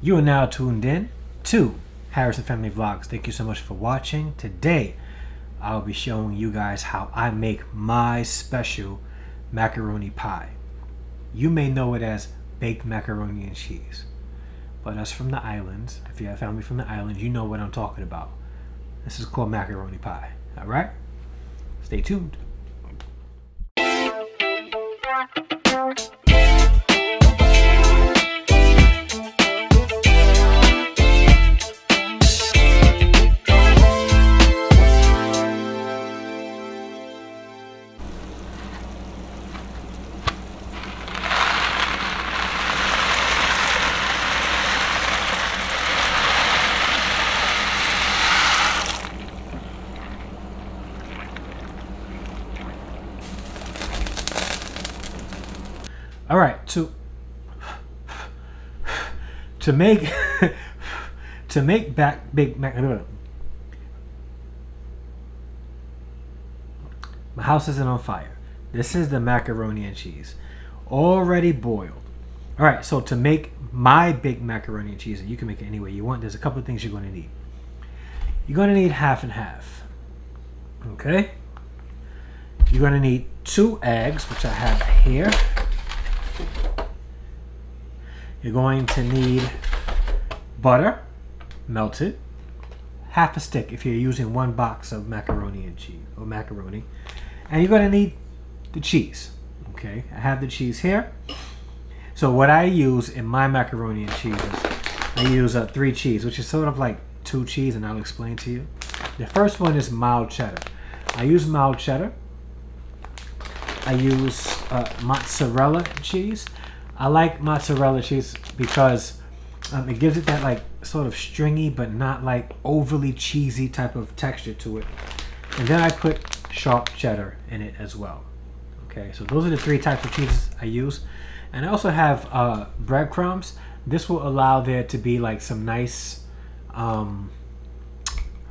You are now tuned in to Harrison Family Vlogs. Thank you so much for watching. Today, I'll be showing you guys how I make my special macaroni pie. You may know it as baked macaroni and cheese, but us from the islands, if you have family from the islands, you know what I'm talking about. This is called macaroni pie. All right? Stay tuned. Alright, my house isn't on fire. This is the macaroni and cheese, already boiled. Alright, so to make my baked macaroni and cheese, and you can make it any way you want, there's a couple of things you're going to need. You're going to need half and half. Okay? You're going to need 2 eggs, which I have here. You're going to need butter, melted, half a stick if you're using 1 box of macaroni and cheese, or macaroni. And you're going to need the cheese. Okay, I have the cheese here. So what I use in my macaroni and cheese is I use 3 cheese, which is sort of like 2 cheese, and I'll explain to you. The first one is mild cheddar. I use mild cheddar. I use mozzarella cheese. I like mozzarella cheese because it gives it that like sort of stringy but not like overly cheesy type of texture to it. And then I put sharp cheddar in it as well. Okay, so those are the 3 types of cheeses I use. And I also have breadcrumbs. This will allow there to be like some nice, I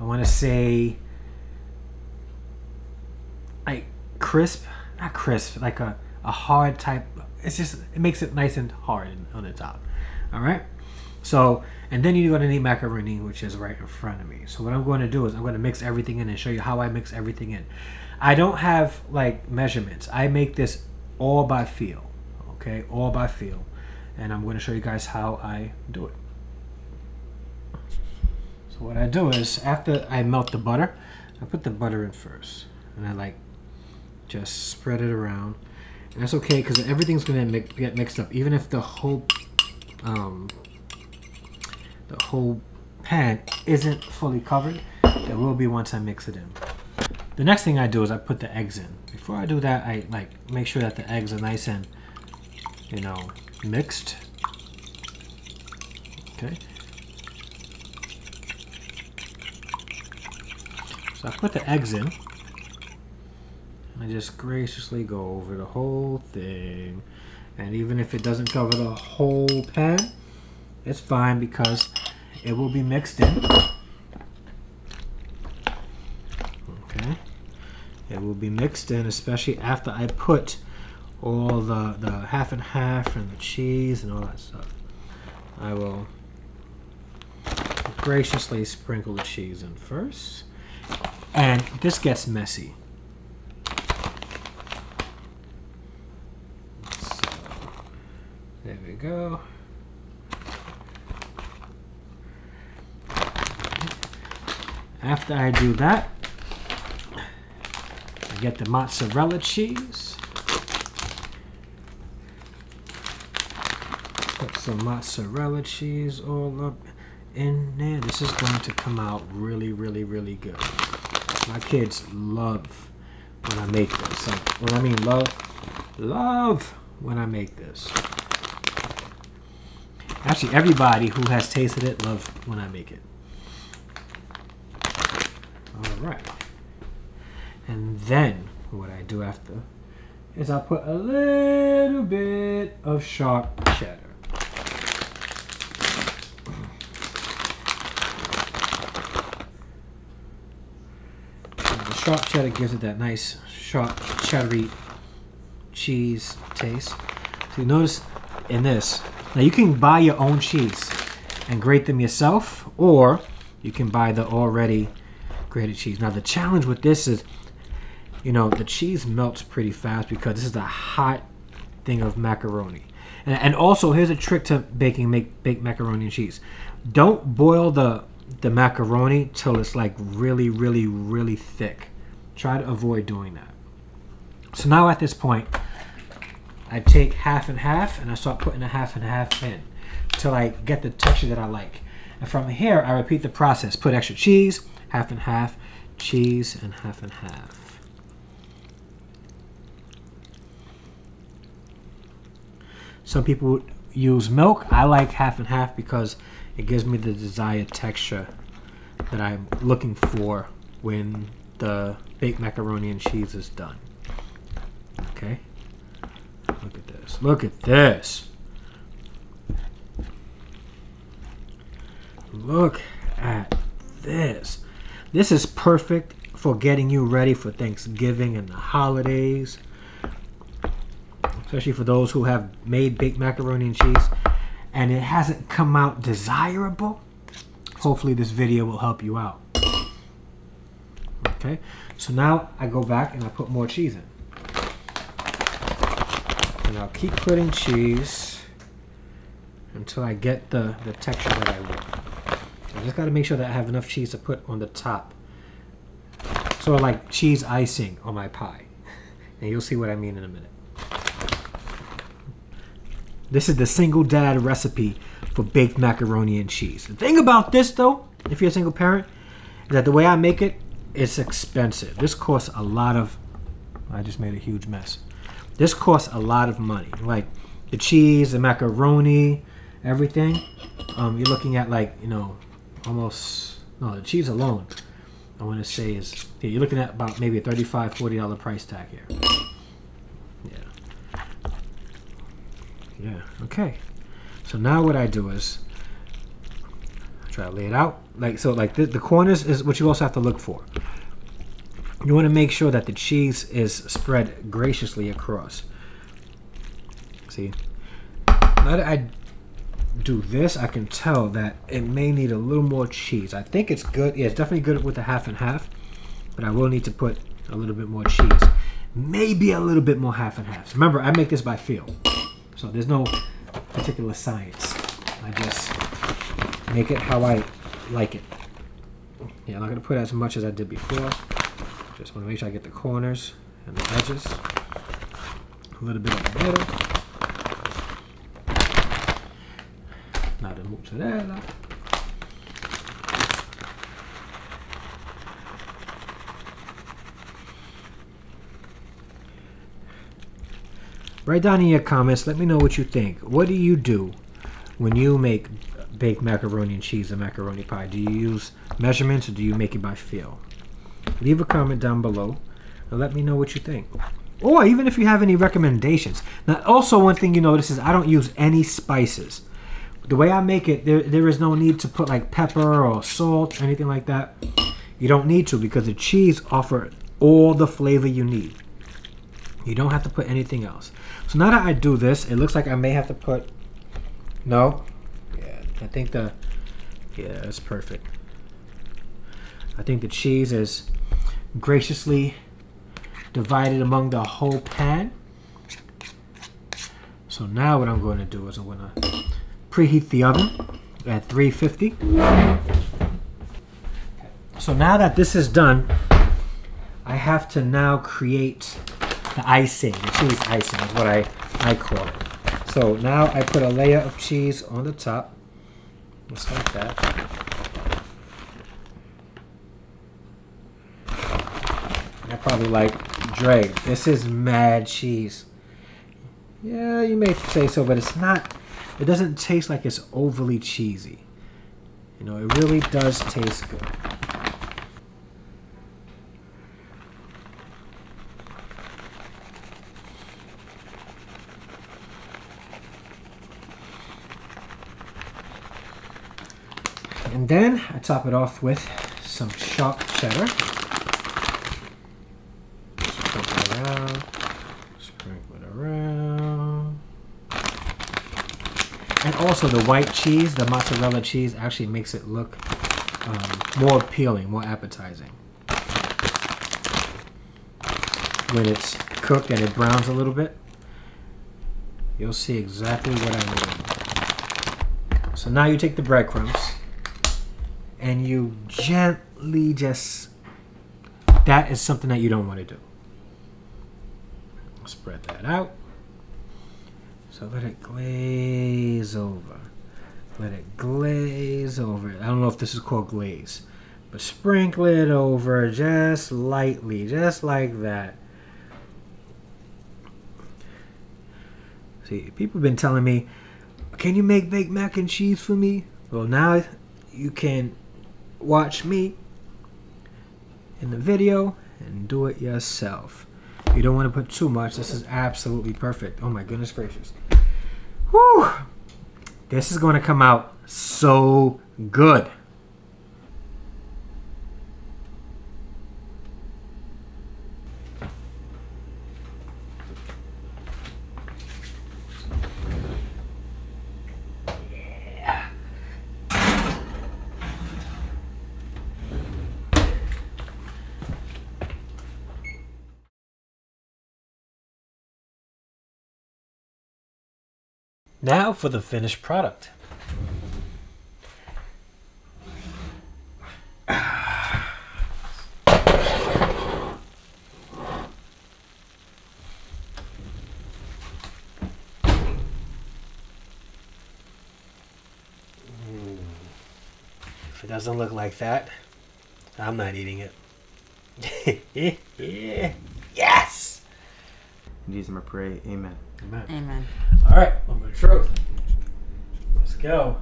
want to say like crisp, not crisp, like a hard type. It's just, it makes it nice and hard on the top. All right. So, and then you're going to need macaroni, which is right in front of me. So what I'm going to do is I'm going to mix everything in and show you how I mix everything in. I don't have like measurements. I make this all by feel. Okay. All by feel. And I'm going to show you guys how I do it. So what I do is after I melt the butter, I put the butter in first and I like just spread it around. And that's okay because everything's going to get mixed up. Even if the whole pan isn't fully covered, there will be once I mix it in. The next thing I do is I put the eggs in. Before I do that, I like make sure that the eggs are nice and, you know, mixed. Okay. So I put the eggs in. I just graciously go over the whole thing, and even if it doesn't cover the whole pan, it's fine because it will be mixed in. Okay, it will be mixed in, especially after I put all the half and half and the cheese and all that stuff. I will graciously sprinkle the cheese in first, and this gets messy. There we go. After I do that, I get the mozzarella cheese. Put some mozzarella cheese all up in there. This is going to come out really, really, really good. My kids love when I make this. Like, well, I mean love when I make this. Actually, everybody who has tasted it loves when I make it. All right. And then what I do after is I put a little bit of sharp cheddar. And the sharp cheddar gives it that nice, sharp, cheddar-y cheese taste. So you notice in this, now you can buy your own cheese. and grate them yourself, or you can buy the already grated cheese. Now the challenge with this is, you know, the cheese melts pretty fast because this is a hot thing of macaroni. And also, here's a trick to baked macaroni and cheese. Don't boil the macaroni till it's like really, really, really thick. Try to avoid doing that. So now at this point, I take half and half, and I start putting a half and half in till I get the texture that I like. And from here, I repeat the process. Put extra cheese, half and half, cheese, and half and half. Some people use milk. I like half and half because it gives me the desired texture that I'm looking for when the baked macaroni and cheese is done. Okay. Look at this. Look at this. Look at this. This is perfect for getting you ready for Thanksgiving and the holidays. Especially for those who have made baked macaroni and cheese and it hasn't come out desirable. Hopefully this video will help you out. Okay, so now I go back and I put more cheese in. And I'll keep putting cheese until I get the texture that I want. I just gotta make sure that I have enough cheese to put on the top. Sort of like cheese icing on my pie. And you'll see what I mean in a minute. This is the single dad recipe for baked macaroni and cheese. The thing about this though, if you're a single parent, is that the way I make it, it's expensive. This costs a lot of, I just made a huge mess. This costs a lot of money, like the cheese, the macaroni, everything. You're looking at like, you know, almost, no, the cheese alone, I want to say is, yeah, you're looking at about maybe a $35, $40 price tag here. Yeah. Yeah, okay. So now what I do is, I try to lay it out. Like, so like the corners is what you also have to look for. You want to make sure that the cheese is spread graciously across. See? Now that I do this, I can tell that it may need a little more cheese. I think it's good. Yeah, it's definitely good with the half and half, but I will need to put a little bit more cheese. Maybe a little bit more half and half. Remember, I make this by feel. So there's no particular science. I just make it how I like it. Yeah, I'm not going to put as much as I did before. Just want to make sure I get the corners and the edges. A little bit in the middle. Now the mozzarella. Write down in your comments, let me know what you think. What do you do when you make baked macaroni and cheese and macaroni pie? Do you use measurements or do you make it by feel? Leave a comment down below and let me know what you think. Or even if you have any recommendations. Now, also one thing you notice is I don't use any spices. The way I make it, there is no need to put like pepper or salt, anything like that. You don't need to because the cheese offers all the flavor you need. You don't have to put anything else. So now that I do this, it looks like I may have to put, no? Yeah, I think yeah, that's perfect. I think the cheese is graciously divided among the whole pan. So now what I'm going to do is I'm going to preheat the oven at 350. So now that this is done, I have to now create the icing, the cheese icing is what I call it. So now I put a layer of cheese on the top, just like that. Probably like, Dre, this is mad cheese. Yeah, you may say so, but it's not, it doesn't taste like it's overly cheesy. You know, it really does taste good. And then I top it off with some sharp cheddar. And also the white cheese, the mozzarella cheese, actually makes it look more appealing, more appetizing. When it's cooked and it browns a little bit, you'll see exactly what I mean. So now you take the breadcrumbs and you gently just, that is something that you don't want to do. Spread that out. So let it glaze over. Let it glaze over. I don't know if this is called glaze, but sprinkle it over just lightly, just like that. See, people have been telling me, can you make baked mac and cheese for me? Well, now you can watch me in the video and do it yourself. You don't want to put too much. This is absolutely perfect. Oh my goodness gracious. Whew. This is going to come out so good. Now for the finished product. If it doesn't look like that, I'm not eating it. Yes! In Jesus' name I pray, amen. Amen. Amen. All right, moment of truth. Let's go.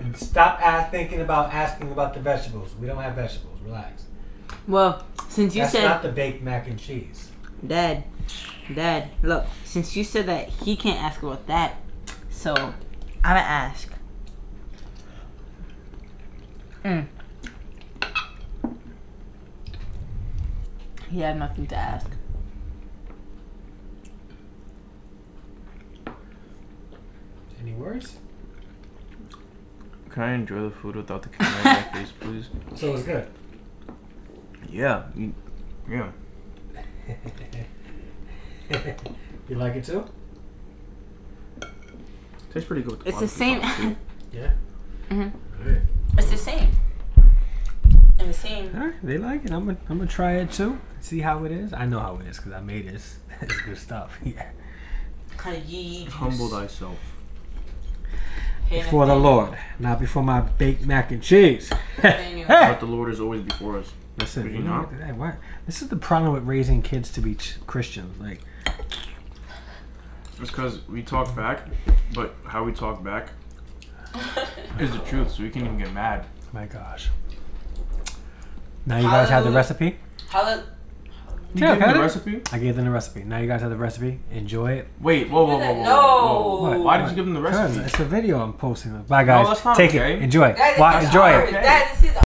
And stop asking about the vegetables. We don't have vegetables. Relax. Well, since you said that's not the baked mac and cheese. Dad, look. Since you said that he can't ask about that, so I'm gonna ask. He had nothing to ask. Any words? Can I enjoy the food without the camera in my face, please? So it was good. Yeah. You like it too? Tastes pretty good. It's the same. Yeah. Mhm. Right. It's the same. And the same. All right, they like it. I'm gonna try it too. See how it is. I know how it is because I made this. It's good stuff. Yeah. Humble thyself. Before the Lord, not before my baked mac and cheese. Hey! But the Lord is always before us. Listen, you know? This is the problem with raising kids to be Christians. Like, it's because we talk back, but how we talk back is the truth, so we can't even get mad. My gosh! Now you guys have the recipe. You gave them the recipe? I gave them the recipe. Now you guys have the recipe. Enjoy it. Wait, whoa. No! Why did you give them the recipe? It's a video I'm posting. Bye, guys. No, that's not Take okay. it. Enjoy. Enjoy it. That is his